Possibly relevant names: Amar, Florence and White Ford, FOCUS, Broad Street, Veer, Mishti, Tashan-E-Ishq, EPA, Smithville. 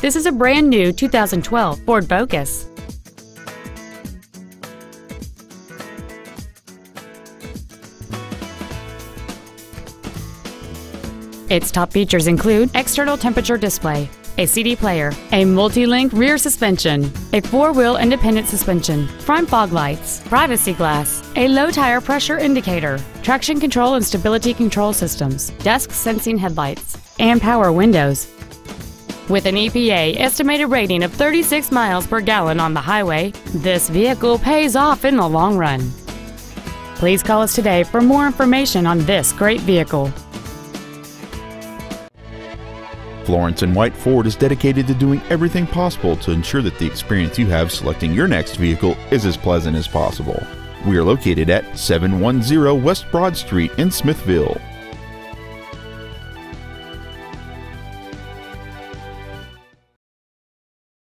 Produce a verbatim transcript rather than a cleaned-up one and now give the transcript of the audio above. This is a brand new two thousand twelve Ford Focus. Its top features include external temperature display, a C D player, a multi-link rear suspension, a four-wheel independent suspension, front fog lights, privacy glass, a low tire pressure indicator, traction control and stability control systems, dusk sensing headlights, and power windows. With an E P A estimated rating of thirty-six miles per gallon on the highway, this vehicle pays off in the long run. Please call us today for more information on this great vehicle. Florence and White Ford is dedicated to doing everything possible to ensure that the experience you have selecting your next vehicle is as pleasant as possible. We are located at seven one zero West Broad Street in Smithville.